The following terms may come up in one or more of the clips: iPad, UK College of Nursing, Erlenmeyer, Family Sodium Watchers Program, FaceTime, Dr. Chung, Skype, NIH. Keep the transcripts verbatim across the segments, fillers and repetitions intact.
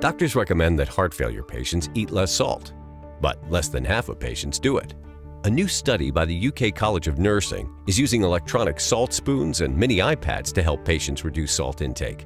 Doctors recommend that heart failure patients eat less salt, but less than half of patients do it. A new study by the U K College of Nursing is using electronic salt spoons and mini iPads to help patients reduce salt intake.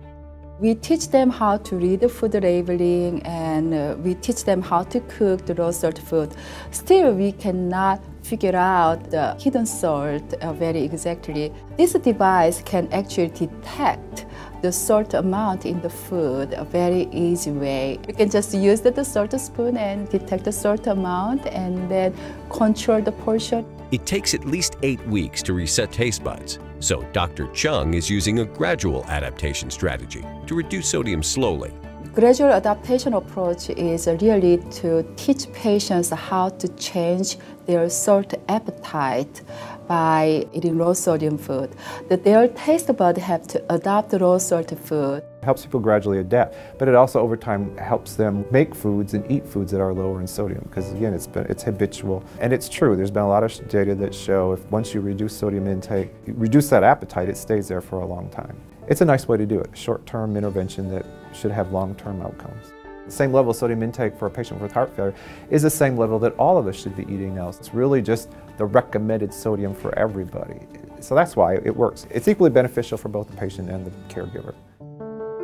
We teach them how to read the food labeling, and uh, we teach them how to cook the raw salt food. Still, we cannot figure out the hidden salt uh, very exactly. This device can actually detect the salt amount in the food a very easy way. We can just use the, the salt spoon and detect the salt amount and then control the portion. It takes at least eight weeks to reset taste buds, so Doctor Chung is using a gradual adaptation strategy to reduce sodium slowly. Gradual adaptation approach is really to teach patients how to change their salt appetite by eating raw sodium food. That their taste buds have to adopt raw salt food. It helps people gradually adapt, but it also over time helps them make foods and eat foods that are lower in sodium, because again, it's, been, it's habitual. And it's true, there's been a lot of data that show if once you reduce sodium intake, you reduce that appetite, it stays there for a long time. It's a nice way to do it, a short-term intervention that should have long-term outcomes. The same level of sodium intake for a patient with heart failure is the same level that all of us should be eating now. It's really just the recommended sodium for everybody. So that's why it works. It's equally beneficial for both the patient and the caregiver.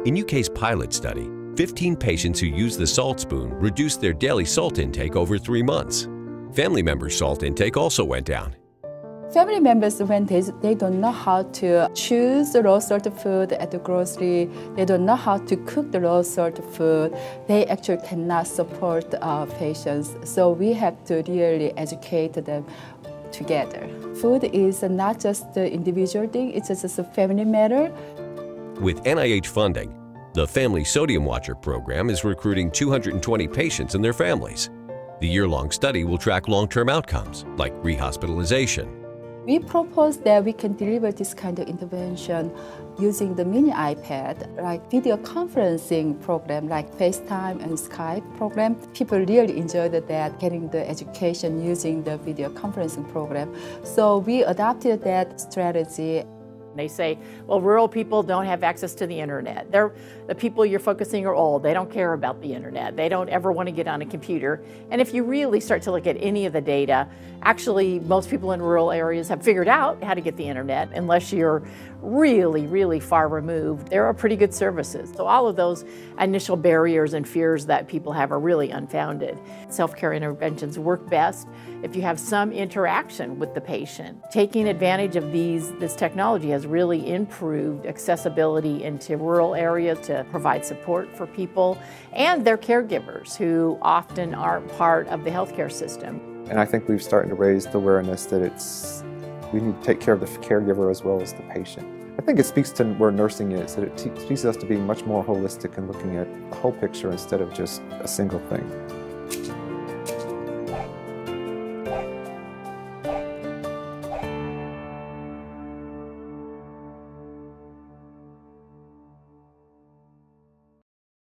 In U K's pilot study, fifteen patients who used the salt spoon reduced their daily salt intake over three months. Family members' salt intake also went down. Family members, when they, they don't know how to choose the raw salt food at the grocery, they don't know how to cook the raw salt food, they actually cannot support uh, patients. So we have to really educate them together. Food is not just the individual thing, it's just a family matter. With N I H funding, the Family Sodium Watcher Program is recruiting two hundred twenty patients and their families. The year-long study will track long-term outcomes, like rehospitalization. We propose that we can deliver this kind of intervention using the mini iPad, like video conferencing program, like FaceTime and Skype program. People really enjoyed that, getting the education using the video conferencing program. So we adopted that strategy. They say, well, rural people don't have access to the internet. They're, the people you're focusing are old. They don't care about the internet. They don't ever want to get on a computer. And if you really start to look at any of the data, actually, most people in rural areas have figured out how to get the internet, unless you're really, really far removed. There are pretty good services. So all of those initial barriers and fears that people have are really unfounded. Self-care interventions work best if you have some interaction with the patient. Taking advantage of these, this technology has really improved accessibility into rural areas to provide support for people and their caregivers who often aren't part of the healthcare system. And I think we've started to raise the awareness that it's we need to take care of the caregiver as well as the patient. I think it speaks to where nursing is, that it teaches us to be much more holistic and looking at the whole picture instead of just a single thing.